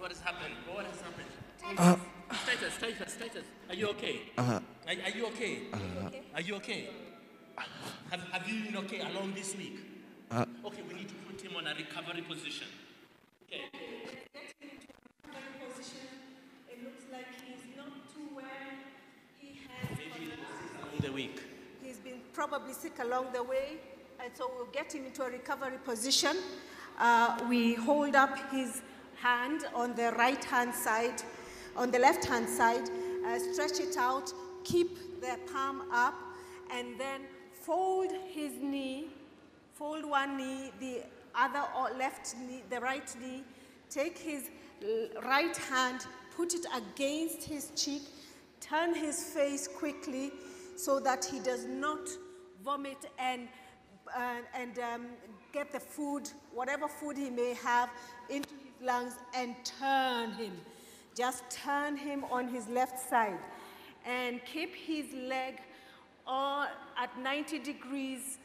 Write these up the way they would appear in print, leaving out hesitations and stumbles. What has happened? What has happened? Titus, are you okay? Are you okay? Are you okay? Have you been okay along this week? Okay, we need to put him on a recovery position. Okay. It looks like he's not too well. He has been sick along the week. He's been probably sick along the way, and so we'll get him into a recovery position. We hold up his hand on the right hand side, on the left hand side, stretch it out, keep the palm up, and then fold his knee, fold one knee, the other left knee, the right knee, take his right hand, put it against his cheek, turn his face quickly so that he does not vomit and get the food, whatever food he may have, into his lungs and turn him. Just turn him on his left side and keep his leg all at 90 degrees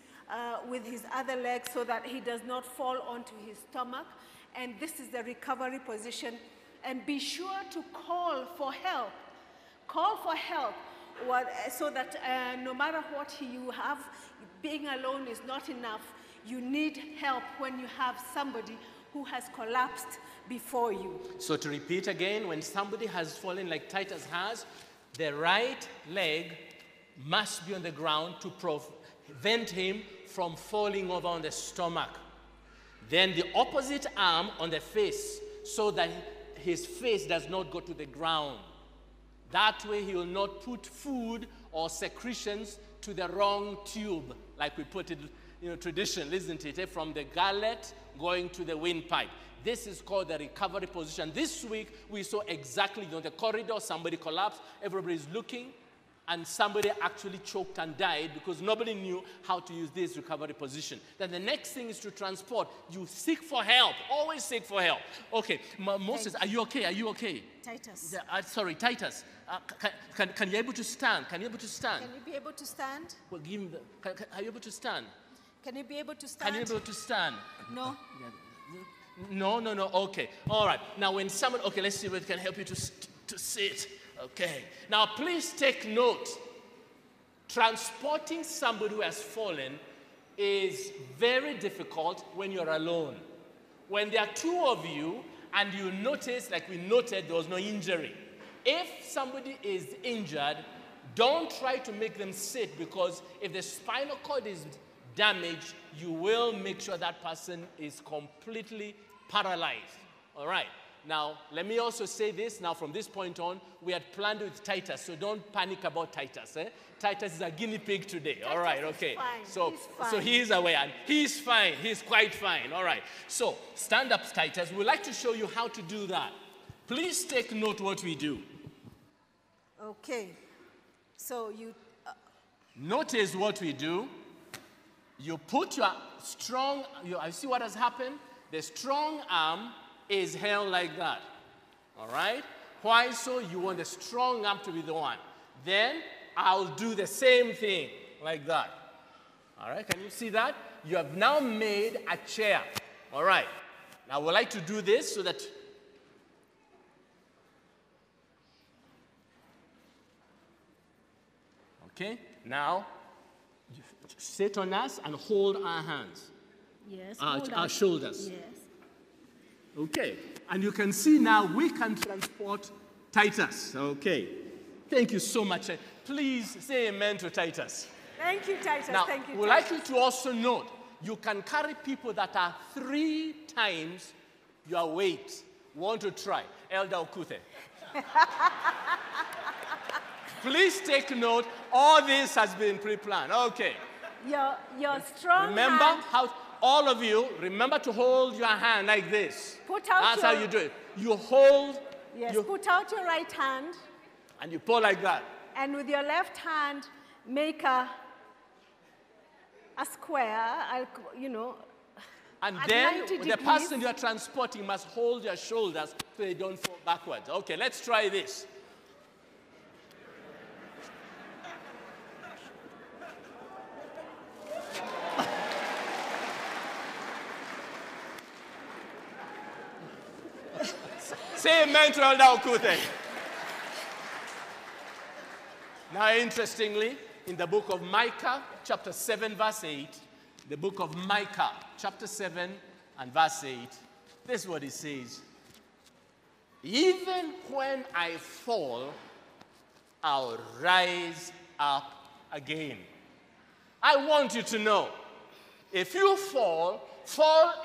with his other leg so that he does not fall onto his stomach. And this is the recovery position. And be sure to call for help. Call for help so that no matter what you have, being alone is not enough. You need help when you have somebody who has collapsed before you. So to repeat again, when somebody has fallen like Titus has, the right leg must be on the ground to prevent him from falling over on the stomach. Then the opposite arm on the face so that his face does not go to the ground. That way he will not put food or secretions to the wrong tube, like we put it, you know, tradition, isn't it? From the gullet going to the windpipe. This is called the recovery position. This week, we saw exactly, the corridor, somebody collapsed, everybody's looking, and somebody actually choked and died because nobody knew how to use this recovery position. Then the next thing is to transport. You seek for help, always seek for help. Okay, Moses, are you okay? Are you okay? Titus. Sorry, Titus. Can you be able to stand? Can you be able to stand? Can you be able to stand? Well, give him the, are you able to stand? Can you be able to stand? Can you be able to stand? No. No, okay. All right, now when someone, okay, let's see if it can help you to sit. Okay, now please take note. Transporting somebody who has fallen is very difficult when you're alone. When there are two of you and you notice, like we noted, there was no injury. If somebody is injured, don't try to make them sit, because if the spinal cord is damaged, you will make sure that person is completely paralyzed. All right. Now, let me also say this. Now, from this point on, we had planned with Titus, so don't panic about Titus. Eh? Titus is a guinea pig today. All right, okay. So he is aware, and he's fine. He's quite fine. All right. So stand up, Titus. We'd like to show you how to do that. Please take note what we do. Okay. So you... Notice what we do. You put your strong... I see what has happened. The strong arm is held like that, all right? Why so? You want the strong arm to be the one. Then I'll do the same thing like that, all right? Can you see that? You have now made a chair, all right? Now, I would like to do this so that... Okay, now you sit on us and hold our hands. Yes, our shoulders. Yes. Okay, and you can see now we can transport Titus. Okay, thank you so much. Please say amen to Titus. Thank you, Titus. Now, thank you, we'd like you to also note, you can carry people that are 3 times your weight. Want to try? Elda Okute. Please take note, all this has been pre-planned. Okay. Your strong Remember hand. How... All of you, remember to hold your hand like this. Put out That's how you do it. You hold. Yes, put out your right hand. And you pull like that. And with your left hand, make a square, And then the person you are transporting must hold your shoulders so they don't fall backwards. Okay, let's try this. Say amen to Elda Okute. Now, interestingly, in the book of Micah, chapter 7, verse 8, the book of Micah, chapter 7 and verse 8, this is what it says. Even when I fall, I'll rise up again. I want you to know, if you fall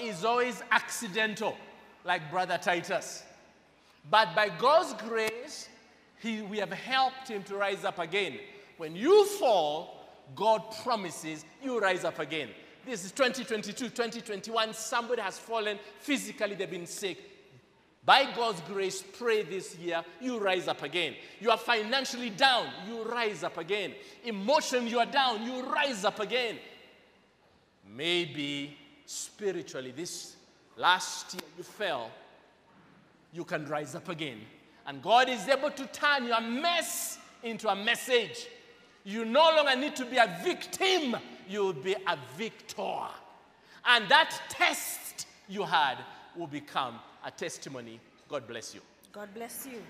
is always accidental, like Brother Titus. But by God's grace, we have helped him to rise up again. When you fall, God promises you rise up again. This is 2022, 2021. Somebody has fallen physically, they've been sick. By God's grace, pray this year, you rise up again. You are financially down, you rise up again. Emotionally, you are down, you rise up again. Maybe spiritually, this last year you fell, you can rise up again. And God is able to turn your mess into a message. You no longer need to be a victim, you'll be a victor. And that test you had will become a testimony. God bless you. God bless you.